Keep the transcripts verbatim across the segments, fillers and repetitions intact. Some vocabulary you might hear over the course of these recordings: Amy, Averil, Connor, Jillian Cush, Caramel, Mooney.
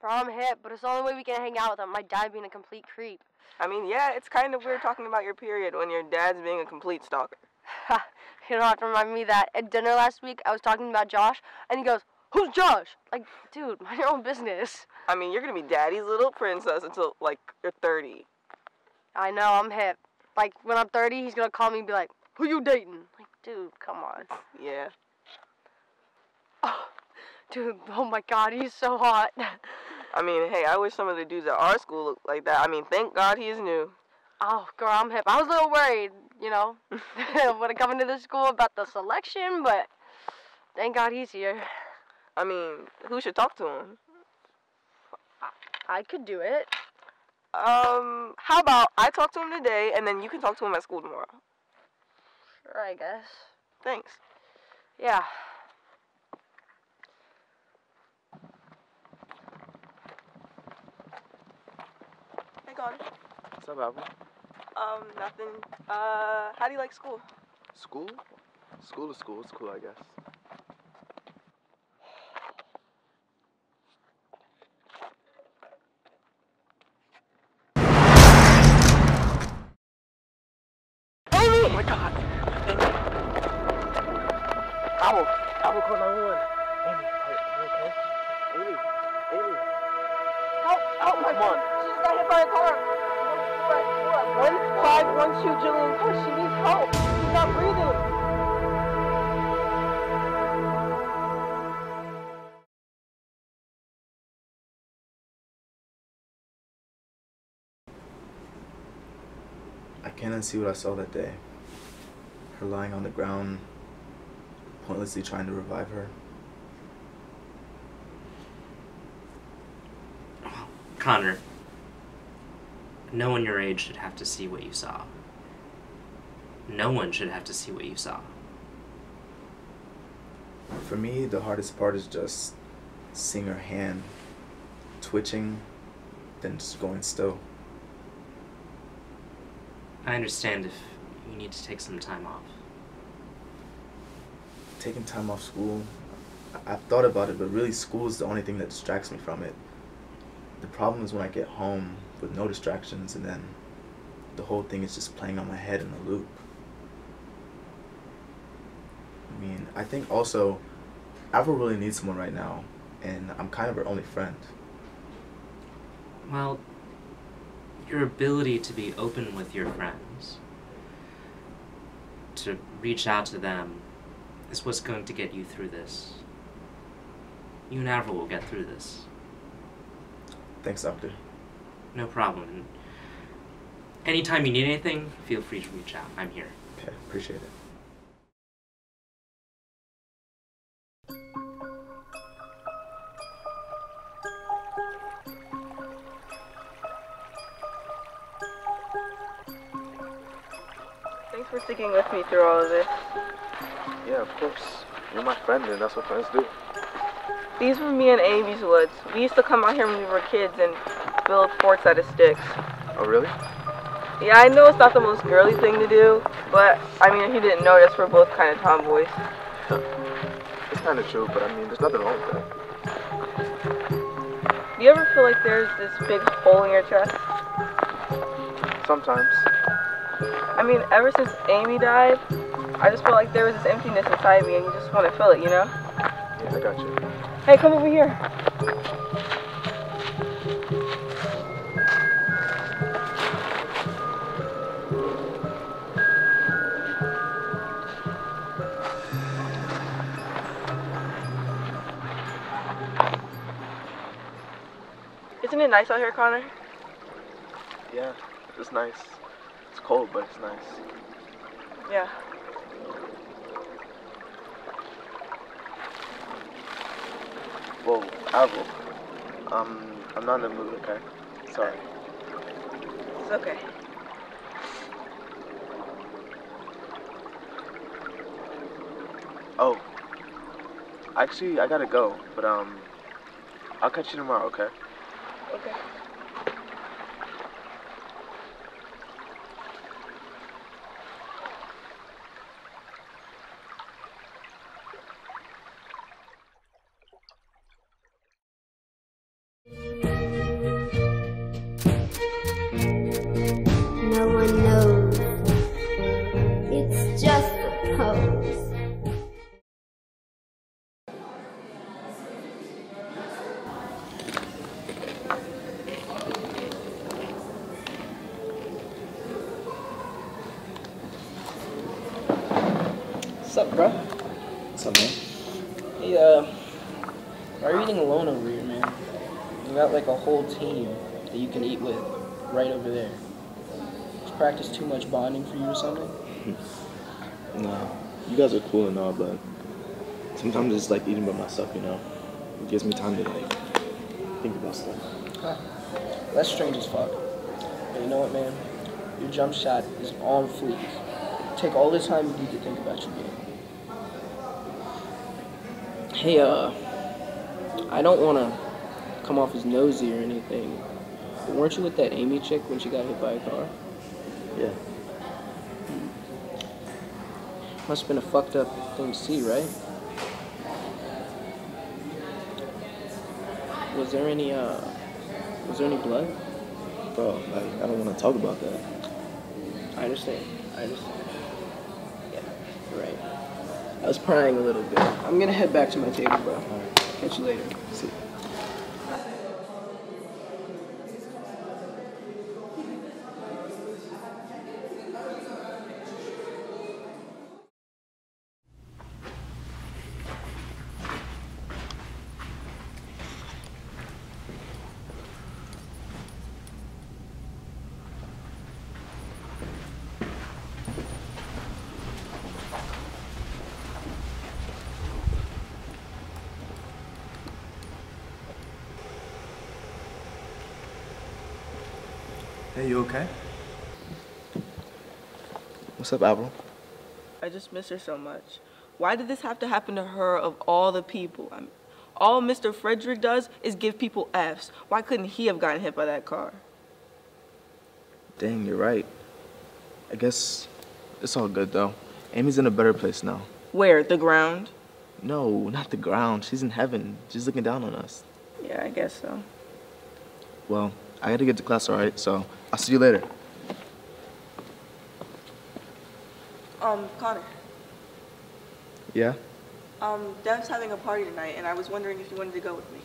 Problem hit, but it's the only way we can hang out with him. My dad being a complete creep. I mean, yeah, it's kind of weird talking about your period when your dad's being a complete stalker. You don't have to remind me that. At dinner last week, I was talking about Josh, and he goes, "Who's Josh?" Like, dude, mind your own business. I mean, you're gonna be daddy's little princess until, like, you're thirty. I know, I'm hip. Like, when I'm thirty, he's gonna call me and be like, "Who you dating?" Like, dude, come on. Yeah. Oh, dude, oh my god, he's so hot. I mean, hey, I wish some of the dudes at our school looked like that. I mean, thank God he's new. Oh, girl, I'm hip. I was a little worried, you know, when I come into this school about the selection, but thank God he's here. I mean, who should talk to him? I, I could do it. Um, how about I talk to him today, and then you can talk to him at school tomorrow? Sure, I guess. Thanks. Yeah. What's up, Averil? Um, nothing. Uh, how do you like school? School? School is school. It's cool, I guess. Amy! Oh my god! Amy! Ow! Ow, call nine one one. Amy, are you okay? Amy! Amy! Help! Help! Come my on! By a car. But what? one five one two Jillian Cush, she needs help. She's not breathing. I can't unsee what I saw that day. Her lying on the ground, pointlessly trying to revive her. Connor. No one your age should have to see what you saw. No one should have to see what you saw. For me, the hardest part is just seeing her hand twitching, then just going still. I understand if you need to take some time off. Taking time off school, I've thought about it, but really school is the only thing that distracts me from it. The problem is when I get home with no distractions, and then the whole thing is just playing on my head in a loop. I mean, I think also, Averil really needs someone right now, and I'm kind of her only friend. Well, your ability to be open with your friends, to reach out to them, is what's going to get you through this. You and Averil will get through this. Thanks, Doctor. No problem. And anytime you need anything, feel free to reach out. I'm here. Okay, appreciate it. Thanks for sticking with me through all of this. Yeah, of course. You're my friend, and that's what friends do. These were me and Amy's woods. We used to come out here when we were kids and build forts out of sticks. Oh, really? Yeah, I know it's not the most girly thing to do, but, I mean, if you didn't notice, we're both kind of tomboys. It's kind of true, but, I mean, there's nothing wrong with that. Do you ever feel like there's this big hole in your chest? Sometimes. I mean, ever since Amy died, I just felt like there was this emptiness inside me, and you just want to fill it, you know? Yeah, I got you. Hey, come over here. Isn't it nice out here, Connor? Yeah, it's nice. It's cold, but it's nice. Yeah. Whoa, Averil. Um, I'm not in the mood, okay? Sorry. It's okay. Oh. Actually, I gotta go, but um, I'll catch you tomorrow, okay? Okay. No one knows, it's just a pose. What's up, bro? What's up, man? Hey, uh, why are you eating alone over here, man? You got like a whole team that you can eat with right over there. Practice too much bonding for you or something? Nah, you guys are cool and all, but sometimes it's like eating by myself, you know? It gives me time to like think about stuff. Huh. That's strange as fuck. But you know what, man? Your jump shot is on fleek. Take all the time you need to think about your game. Hey, uh, I don't want to come off as nosy or anything, but weren't you with that Amy chick when she got hit by a car? Yeah. Must have been a fucked up thing to see, right? Was there any, uh, was there any blood? Bro, like, I don't want to talk about that. I understand. I understand. Yeah, you're right. I was prying a little bit. I'm gonna head back to my table, bro. All right. Catch you later. See you. Hey, you okay? What's up, Averil? I just miss her so much. Why did this have to happen to her of all the people? I mean, all Mister Frederick does is give people F's. Why couldn't he have gotten hit by that car? Dang, you're right. I guess it's all good, though. Amy's in a better place now. Where? The ground? No, not the ground. She's in heaven. She's looking down on us. Yeah, I guess so. Well, I gotta get to class, all right? So I'll see you later. Um, Connor. Yeah? Um, Dev's having a party tonight, and I was wondering if you wanted to go with me.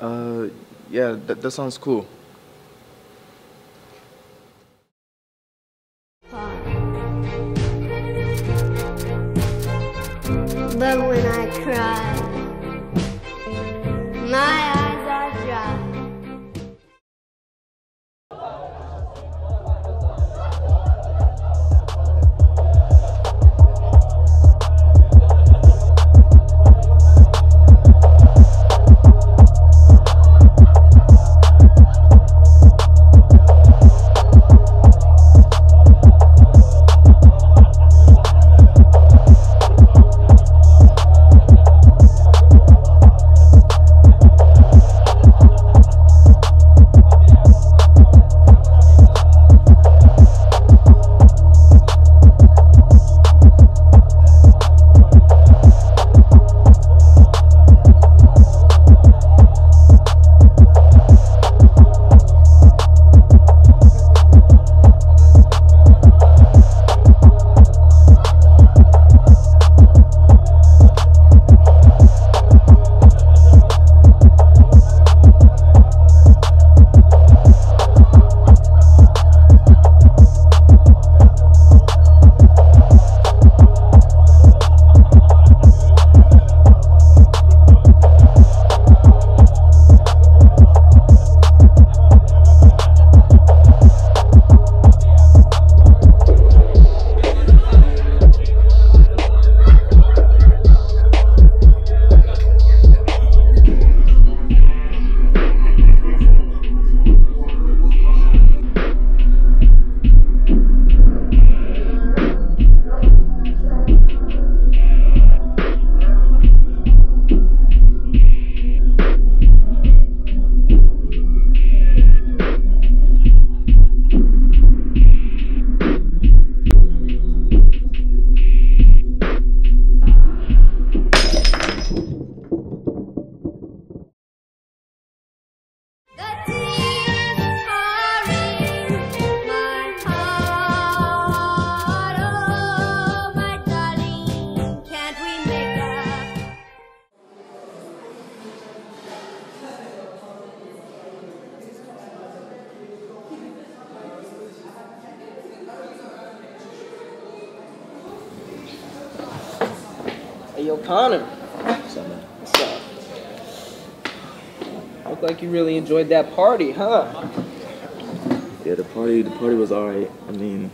Uh, yeah, that, that sounds cool. But when I cry, my Hey, yo, Connor. What's up, man? What's up? Look like you really enjoyed that party, huh? Yeah, the party, the party was alright. I mean,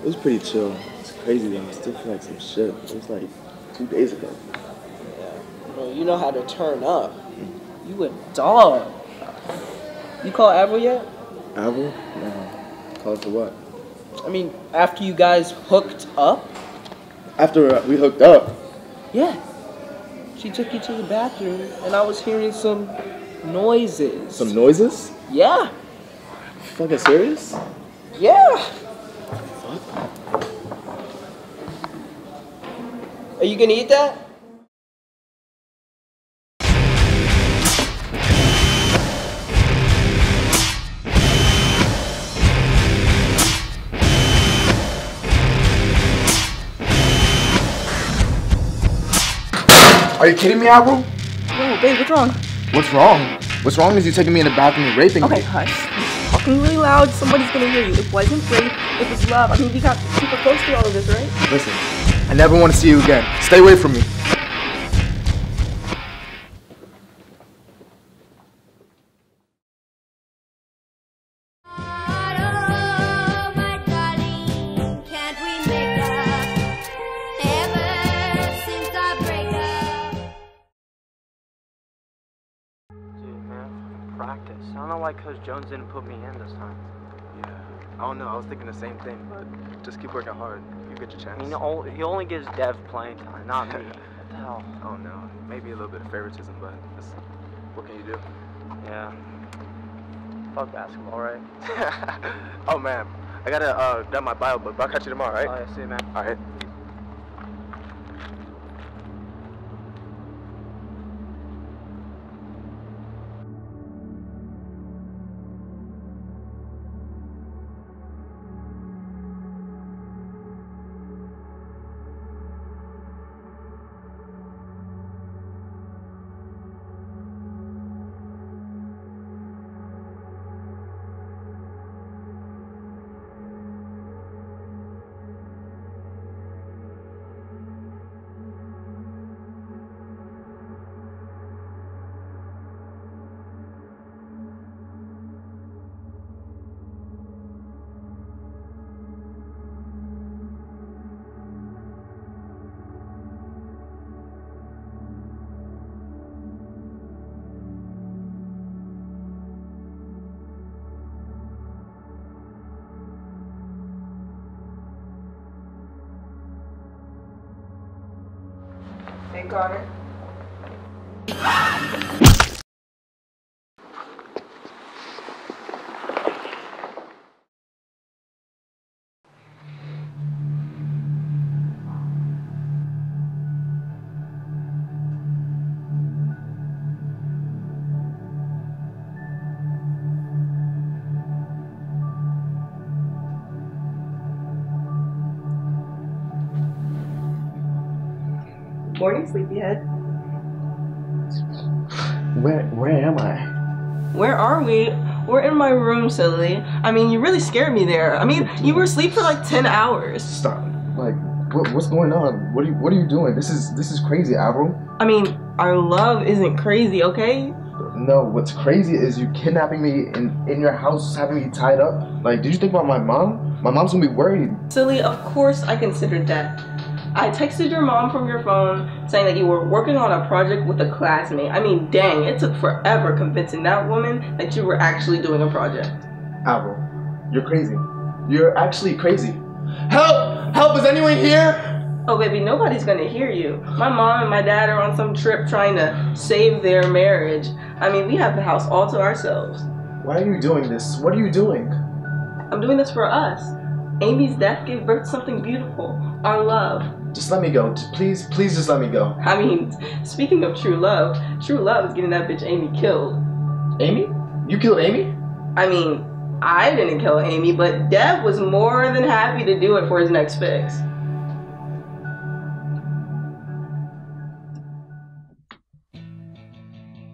it was pretty chill. It's crazy though. I still feel like some shit. It was like two days ago. Yeah. Bro, you know how to turn up. Mm-hmm. You a dog. You call Averil yet? Averil? No. Call for what? I mean, after you guys hooked up? After we hooked up? Yeah. She took you to the bathroom, and I was hearing some noises. Some noises? Yeah. You fucking serious? Yeah. What? Are you gonna eat that? Are you kidding me, Averil? No, babe, what's wrong? What's wrong? What's wrong is you taking me in the bathroom and raping me. Okay, hush. You're talking really loud. Somebody's gonna hear you. It wasn't rape. It was love. I mean, we got super close to all of this, right? Listen, I never want to see you again. Stay away from me. Practice. I don't know why Coach Jones didn't put me in this time. Yeah, I don't know. I was thinking the same thing, but just keep working hard. You get your chance. You know, he only gives Dev playing time, not me. What the hell? I don't know. Maybe a little bit of favoritism, but that's, what can you do? Yeah. Fuck basketball, right? Oh man, I gotta uh, done my bio book, but I'll catch you tomorrow, right? Alright, see you, man. Alright. Hey, Connor. Morning, sleepyhead. Where, where am I? Where are we? We're in my room, silly. I mean, you really scared me there. I mean, you were asleep for like ten hours. Stop. Like, what, what's going on? What are you, what are you doing? This is, this is crazy, Averil. I mean, our love isn't crazy, okay? No, what's crazy is you kidnapping me in, in your house, having me tied up. Like, did you think about my mom? My mom's gonna be worried. Silly, of course I considered that. I texted your mom from your phone saying that you were working on a project with a classmate. I mean, dang, it took forever convincing that woman that you were actually doing a project. Averil, you're crazy. You're actually crazy. Help! Help! Is anyone here? Oh, baby, nobody's gonna hear you. My mom and my dad are on some trip trying to save their marriage. I mean, we have the house all to ourselves. Why are you doing this? What are you doing? I'm doing this for us. Amy's death gave birth to something beautiful, our love. Just let me go. Please, please just let me go. I mean, speaking of true love, true love is getting that bitch Amy killed. Amy? You killed Amy? I mean, I didn't kill Amy, but Dev was more than happy to do it for his next fix.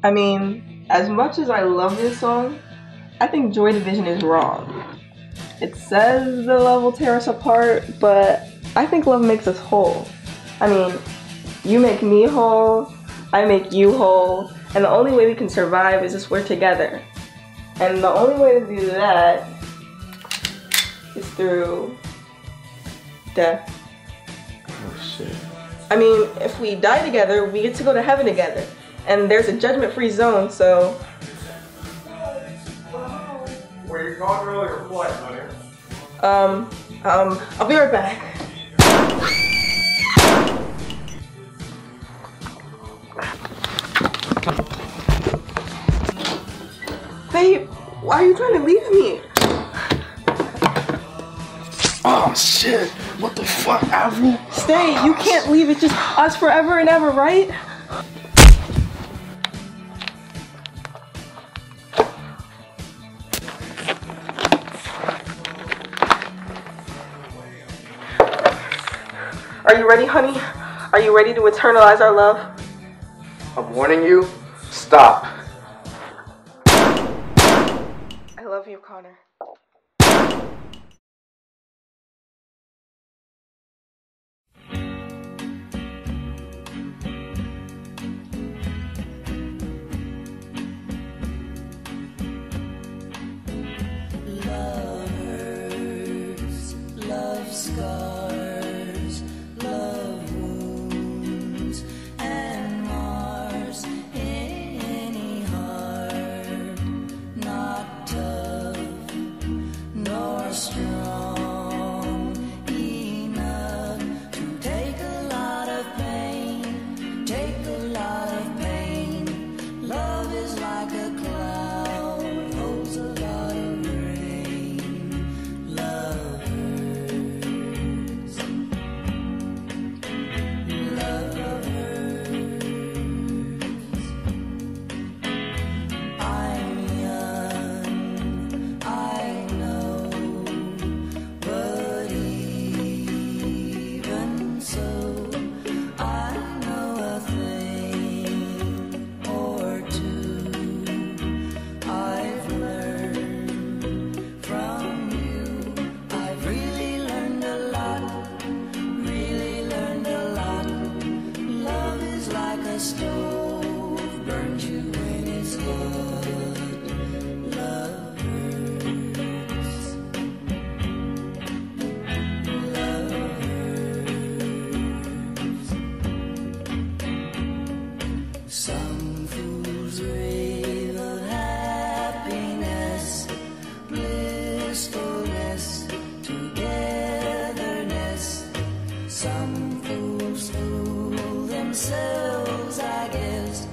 I mean, as much as I love this song, I think Joy Division is wrong. It says the love will tear us apart, but I think love makes us whole. I mean, You make me whole, I make you whole, and the only way we can survive is just we're together. And the only way to do that is through death. Oh shit. I mean, if we die together, we get to go to heaven together. And there's a judgment-free zone, so... Were you gone early or what, honey? Um, um, I'll be right back. Babe, why are you trying to leave me? Oh shit, what the fuck, Averil? Stay, you can't leave, it's just us forever and ever, right? Are you ready, honey? Are you ready to eternalize our love? I'm warning you, stop. I love you, Connor. Love hurts, love scars, love wounds and mars in any heart, not tough nor strong enough to take a lot of pain, take a lot of pain. Love is like a cloud, holds a lot of stove burns you in its blood. Love hurts. Love hurts. Some fools rave of happiness, blissfulness, togetherness. Some fools fool themselves, I guess.